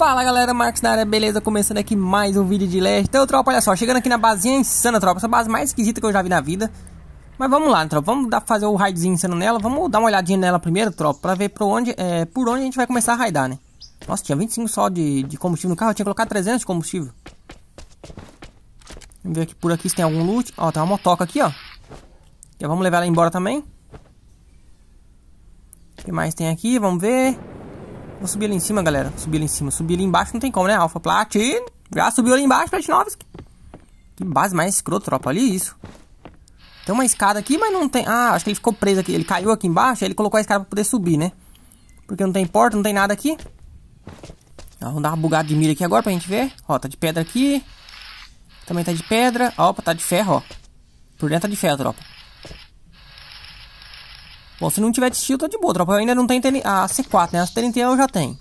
Fala galera, Marcos na área, beleza? Começando aqui mais um vídeo de Lash. Então tropa, olha só, chegando aqui na basinha insana, tropa. Essa base mais esquisita que eu já vi na vida. Mas vamos lá, tropa, vamos fazer o raidzinho insano nela. Vamos dar uma olhadinha nela primeiro, tropa, pra ver por onde a gente vai começar a raidar, né? Nossa, tinha 25 só de combustível no carro, eu tinha colocado 300 de combustível. Vamos ver aqui por aqui se tem algum loot. Ó, tem uma motoca aqui, ó. Já vamos levar ela embora também. O que mais tem aqui? Vamos ver. Vou subir ali em cima, galera. Subir ali em cima. Subir ali embaixo não tem como, né? Alpha Platin. Já subiu ali embaixo, Platinovski. Que base mais escrota, tropa. Ali isso. Tem uma escada aqui, mas não tem... Ah, acho que ele ficou preso aqui. Ele caiu aqui embaixo, aí ele colocou a escada pra poder subir, né? Porque não tem porta, não tem nada aqui. Ó, vamos dar uma bugada de mira aqui agora pra gente ver. Ó, tá de pedra aqui. Também tá de pedra. Opa, tá de ferro, ó. Por dentro tá de ferro, tropa. Bom, se não tiver de steel, tá de boa, tropa. Eu ainda não tenho a C4, né? A TNT eu já tenho.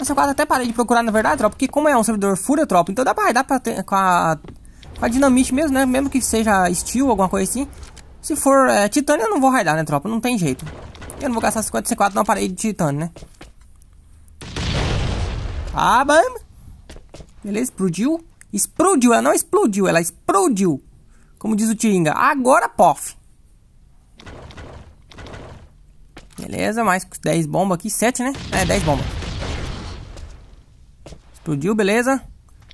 A C4 até parei de procurar, na verdade, tropa. Porque como é um servidor fúria, tropa, então dá pra ter com a dinamite mesmo, né? Mesmo que seja steel, alguma coisa assim. Se for titânio, eu não vou raidar, né, tropa? Não tem jeito. Eu não vou gastar 50 C4 numa parede de titânio, né? Ah, bam! Beleza, explodiu. Explodiu, ela não explodiu, ela explodiu. Como diz o Tiringa. Agora, pof! Beleza, mais 10 bombas aqui, 7, né? É, 10 bombas. Explodiu, beleza.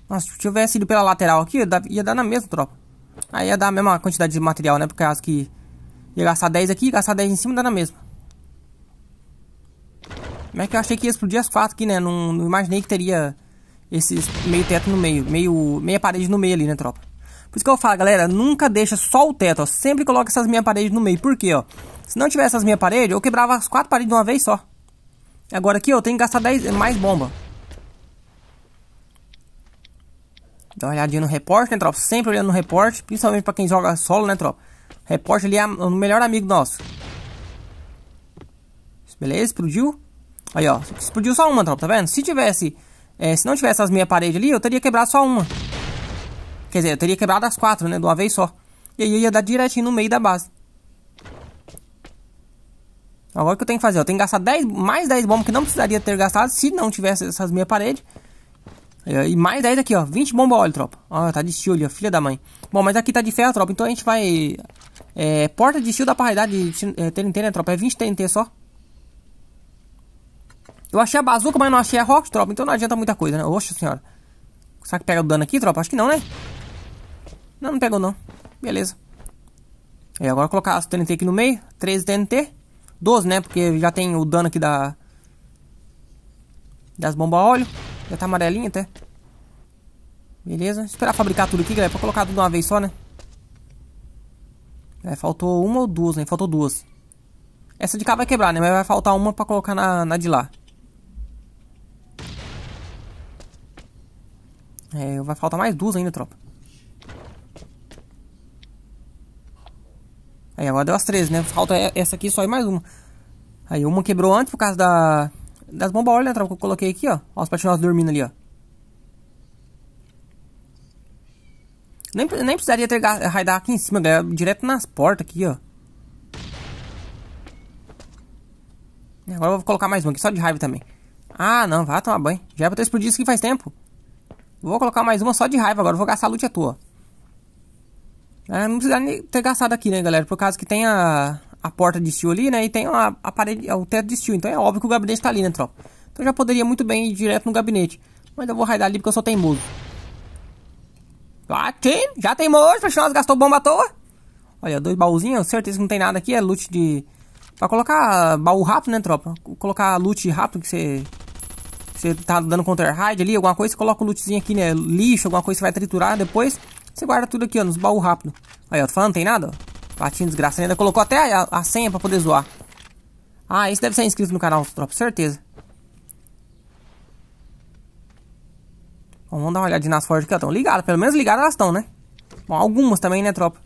Nossa, se tivesse ido pela lateral aqui, ia dar na mesma, tropa. Aí ia dar a mesma quantidade de material, né? Por causa que ia gastar 10 aqui, gastar 10 em cima, dá na mesma. Como é que eu achei que ia explodir as 4 aqui, né? Não imaginei que teria esses meio teto no meio, meia parede no meio ali, né, tropa? Por isso que eu falo, galera, nunca deixa só o teto, ó. Sempre coloca essas meia paredes no meio. Por quê, ó? Se não tivesse as minhas paredes, eu quebrava as 4 paredes de uma vez só. Agora aqui, ó, eu tenho que gastar 10 mais bomba. Dá uma olhadinha no reporte, né, tropa? Sempre olhando no reporte, principalmente pra quem joga solo, né, tropa? Reporte ali é o melhor amigo nosso. Beleza, explodiu. Aí, ó, explodiu só uma, tropa, tá vendo? Se não tivesse as minhas paredes ali, eu teria quebrado só uma. Quer dizer, eu teria quebrado as 4, né, de uma vez só. E aí ia dar direitinho no meio da base. Agora o que eu tenho que fazer? Eu tenho que gastar mais 10 bombas que não precisaria ter gastado se não tivesse essas minhas paredes. E mais 10 aqui, ó. 20 bombas óleo, tropa. Ó, tá de steel ali, ó. Filha da mãe. Bom, mas aqui tá de ferro, tropa. Então a gente vai... porta de steel dá pra raidar de TNT, né, tropa? É 20 TNT só. Eu achei a bazuca, mas não achei a rock, tropa. Então não adianta muita coisa, né? Oxa senhora. Será que pega o dano aqui, tropa? Acho que não, né? Não, não pegou não. Beleza. E agora colocar as TNT aqui no meio. 13 TNT. 12, né? Porque já tem o dano aqui das bombas a óleo. Já tá amarelinho até. Beleza. Esperar fabricar tudo aqui, galera. Pra colocar tudo de uma vez só, né? É, faltou uma ou duas, né? Faltou duas. Essa de cá vai quebrar, né? Mas vai faltar uma pra colocar na de lá. É, vai faltar mais duas ainda, tropa. Aí agora deu as 13, né? Falta essa aqui só e mais uma. Aí uma quebrou antes por causa das bombas óleo, né, tropa? Que eu coloquei aqui, ó. Ó, os patinosos dormindo ali, ó. Nem precisaria ter raidar aqui em cima, galera. Direto nas portas aqui, ó. E agora eu vou colocar mais uma aqui, só de raiva também. Ah, não, vai tomar banho. Já é pra ter explodido isso aqui faz tempo. Vou colocar mais uma só de raiva agora. Eu vou gastar loot à toa. Não precisa nem ter gastado aqui, né, galera? Por causa que tem a porta de steel ali, né? E tem a parede, o teto de steel. Então é óbvio que o gabinete tá ali, né, tropa? Então eu já poderia muito bem ir direto no gabinete. Mas eu vou raidar ali porque eu sou teimoso. Já teimoso, nós gastou bomba à toa. Olha, 2 baúzinhos, certeza que não tem nada aqui. É loot de... Pra colocar baú rápido, né, tropa? Colocar loot rápido que você tá dando counter raid ali, alguma coisa. Você coloca o lootzinho aqui, né? Lixo, alguma coisa que você vai triturar depois. Você guarda tudo aqui, ó, nos baús rápido. Aí, ó, tô falando, não tem nada, ó. Patinho desgraçado, ainda colocou até a senha pra poder zoar. Ah, esse deve ser inscrito no canal, tropa, certeza. Bom, vamos dar uma olhadinha nas forjas que elas estão ligadas. Pelo menos ligadas elas estão, né? Bom, algumas também, né, tropa?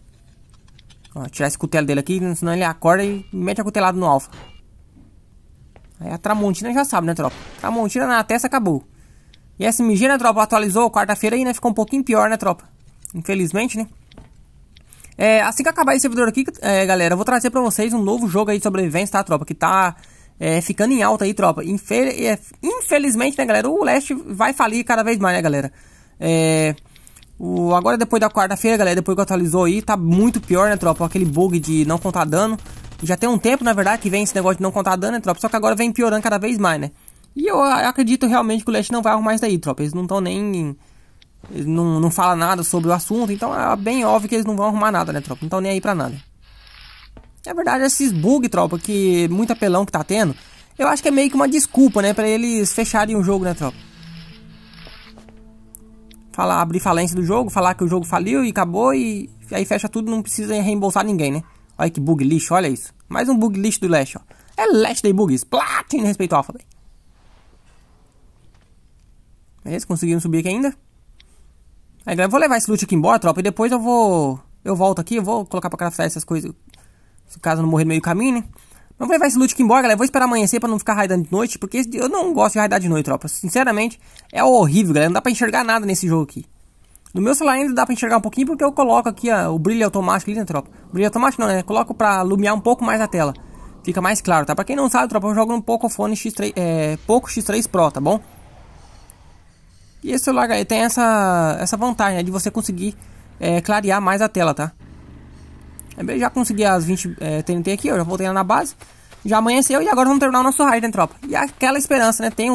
Ó, tirar esse cutelo dele aqui, senão ele acorda e mete a cutelada no alfa. Aí a Tramontina já sabe, né, tropa? Tramontina na testa acabou. E a SMG, né, tropa, atualizou quarta-feira aí, né? Ficou um pouquinho pior, né, tropa? Infelizmente, né? Assim que acabar esse servidor aqui, galera, eu vou trazer pra vocês um novo jogo aí de sobrevivência, tá, tropa? Que tá ficando em alta aí, tropa. Infelizmente, né, galera, o Lash vai falir cada vez mais, né, galera. Agora depois da quarta-feira, galera, depois que atualizou aí, tá muito pior, né, tropa. Aquele bug de não contar dano. Já tem um tempo, na verdade, que vem esse negócio de não contar dano, né, tropa. Só que agora vem piorando cada vez mais, né. E eu acredito realmente que o Lash não vai arrumar isso daí, tropa. Eles não estão nem... Eles não falam nada sobre o assunto, então é bem óbvio que eles não vão arrumar nada, né, tropa. Não estão nem aí pra nada. Na verdade, esses bugs, tropa, que muito apelão que tá tendo, eu acho que é meio que uma desculpa, né, pra eles fecharem o jogo, né, tropa. Abrir falência do jogo, falar que o jogo faliu e acabou e aí fecha tudo, não precisa reembolsar ninguém, né? Olha que bug lixo, olha isso. Mais um bug lixo do Lash, ó. É Lash Day Bugs, Platinum respeito ao Alpha, velho. Beleza, conseguimos subir aqui ainda. Aí, galera, eu vou levar esse loot aqui embora, tropa, e depois eu volto aqui, eu vou colocar pra craftar essas coisas, se caso não morrer no meio do caminho, né? Mas vou levar esse loot aqui embora, galera. Vou esperar amanhecer pra não ficar raidando de noite, porque eu não gosto de raidar de noite, tropa. Sinceramente, é horrível, galera. Não dá pra enxergar nada nesse jogo aqui. No meu celular ainda dá pra enxergar um pouquinho, porque eu coloco aqui ó, o brilho automático ali, né, tropa? O brilho automático não, né? Coloco pra iluminar um pouco mais a tela. Fica mais claro, tá? Pra quem não sabe, tropa, eu jogo no Pocophone X3, Poco X3 Pro, tá bom? E esse celular, galera, tem essa vantagem, né? De você conseguir clarear mais a tela, tá? Eu já consegui as 20 TNT aqui, eu já voltei lá na base. Já amanheceu e agora vamos terminar o nosso raid, né, tropa? E aquela esperança, né? Tem,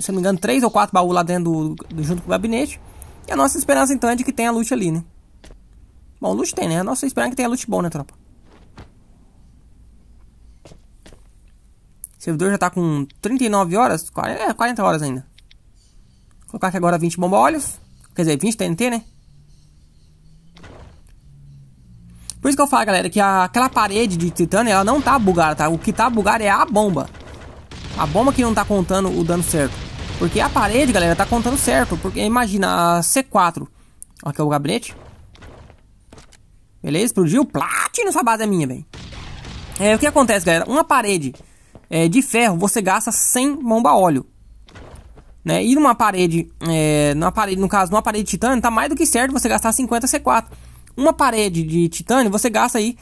se não me engano, 3 ou 4 baús lá dentro, junto com o gabinete. E a nossa esperança, então, é de que tenha loot ali, né? Bom, loot tem, né? A nossa esperança é que tenha loot bom, né, tropa? O servidor já tá com 39 horas, 40 horas ainda. Vou colocar aqui agora 20 bomba-olhos. Quer dizer, 20 TNT, né? Por isso que eu falo, galera, que aquela parede de titânio, ela não tá bugada, tá? O que tá bugado é a bomba. A bomba que não tá contando o dano certo. Porque a parede, galera, tá contando certo. Porque, imagina, a C4. Aqui é o gabinete. Beleza? Explodiu. Platinum, essa base é minha, velho. O que acontece, galera? Uma parede de ferro, você gasta 100 bomba óleo. Né? E numa parede de titânio, tá mais do que certo você gastar 50 C4. Uma parede de titânio, você gasta aí,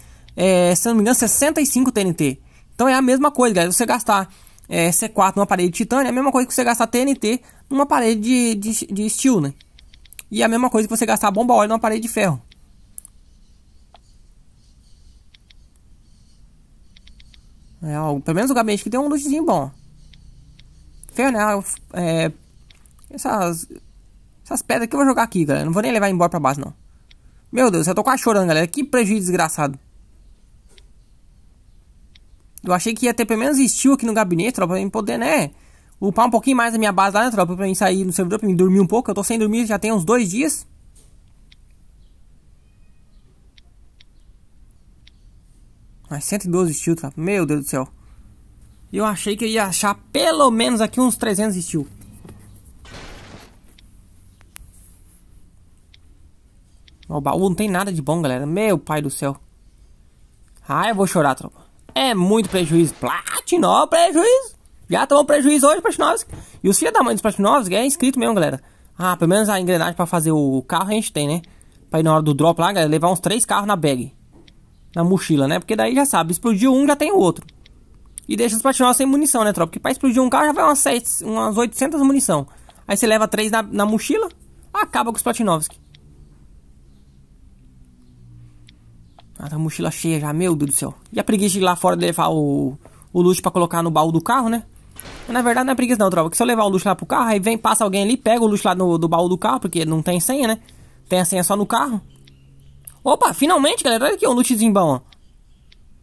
se não me engano, 65 TNT. Então é a mesma coisa, galera. Você gastar C4 numa parede de titânio é a mesma coisa que você gastar TNT numa parede de steel, né? E é a mesma coisa que você gastar bomba óleo numa parede de ferro. Pelo menos o gabinete aqui tem um luxozinho bom. Ferro, né? Essas pedras que eu vou jogar aqui, galera. Não vou nem levar embora pra base, não. Meu Deus, eu tô quase chorando, galera. Que prejuízo desgraçado. Eu achei que ia ter pelo menos steel aqui no gabinete, tropa. Pra mim poder, né, upar um pouquinho mais a minha base lá, né, tropa. Pra mim sair no servidor, pra mim dormir um pouco. Eu tô sem dormir já tem uns 2 dias. Mas 112 steel, tropa. Meu Deus do céu. Eu achei que eu ia achar pelo menos aqui uns 300 steel. O baú não tem nada de bom, galera. Meu pai do céu. Ah, eu vou chorar, tropa. É muito prejuízo. Platinó, prejuízo. Já tomou prejuízo hoje, Platinovski. E os filhos da mãe dos Platinovski é inscrito mesmo, galera. Ah, pelo menos a engrenagem pra fazer o carro a gente tem, né? Pra ir na hora do drop lá, galera, levar uns 3 carros na bag. Na mochila, né? Porque daí já sabe, explodiu um, já tem o outro. E deixa os Platinovski sem munição, né, tropa? Porque pra explodir um carro já vai umas 800 munição. Aí você leva 3 na mochila, acaba com os Platinovski. Ah, tá a mochila cheia já, meu Deus do céu. E a preguiça de ir lá fora de levar o luxo pra colocar no baú do carro, né? Mas, na verdade não é preguiça não, tropa. Porque se eu levar o luxo lá pro carro, aí passa alguém ali, pega o luxo lá do baú do carro, porque não tem senha, né? Tem a senha só no carro. Opa, finalmente, galera, olha aqui um lootzinho bom, ó.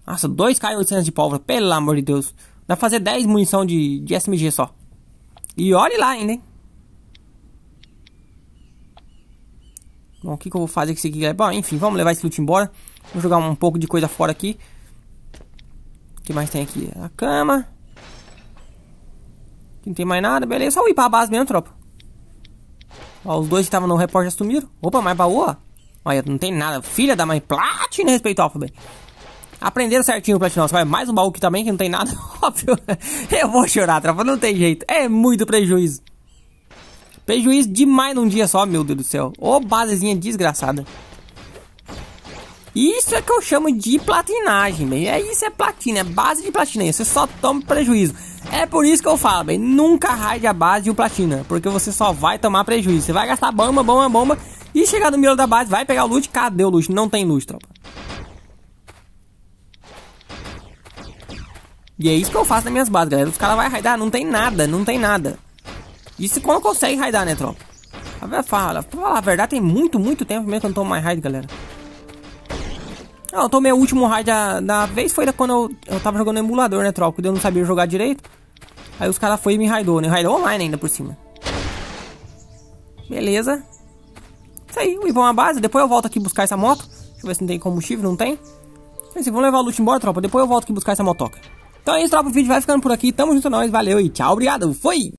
Nossa, 2K800 de pólvora, pelo amor de Deus. Dá pra fazer 10 munição de SMG só. E olhe lá ainda, hein? Bom, o que eu vou fazer com isso aqui, galera? Bom, enfim, vamos levar esse loot embora. Vou jogar um pouco de coisa fora aqui. O que mais tem aqui? A cama. Aqui não tem mais nada. Beleza, só ir pra base mesmo, tropa. Ó, os 2 que estavam no repórter já sumiram. Opa, mais baú, ó. Olha, não tem nada. Filha da mãe, Platina respeito ao Alphabet. Aprenderam certinho o Platinão. Vai mais um baú aqui também que não tem nada. Óbvio. Eu vou chorar, tropa. Não tem jeito. É muito prejuízo. Prejuízo demais num dia só, meu Deus do céu. Ô, basezinha desgraçada. Isso é que eu chamo de platinagem, bem. É isso, é platina, é base de platina. Você só toma prejuízo. É por isso que eu falo, bem, nunca raide a base de um platina, porque você só vai tomar prejuízo. Você vai gastar bomba e chegar no miolo da base, vai pegar o loot. Cadê o loot? Não tem loot, tropa. E é isso que eu faço nas minhas bases, galera. Os caras vão raidar, não tem nada, não tem nada. Isso quando consegue raidar, né, tropa? Pra falar a verdade, tem muito tempo mesmo que eu não tomo mais raid, galera. Eu tomei o último raid da vez, foi quando eu tava jogando no emulador, né, tropa? Porque eu não sabia jogar direito. Aí os caras foram e me raidou, né? Raidou online ainda por cima. Beleza. Isso aí, eu vou na base, depois eu volto aqui buscar essa moto. Deixa eu ver se não tem combustível, não tem. Mas vamos levar o loot embora, tropa. Depois eu volto aqui buscar essa motoca. Então é isso, tropa. O vídeo vai ficando por aqui. Tamo junto, nós. Valeu e tchau. Obrigado. Foi!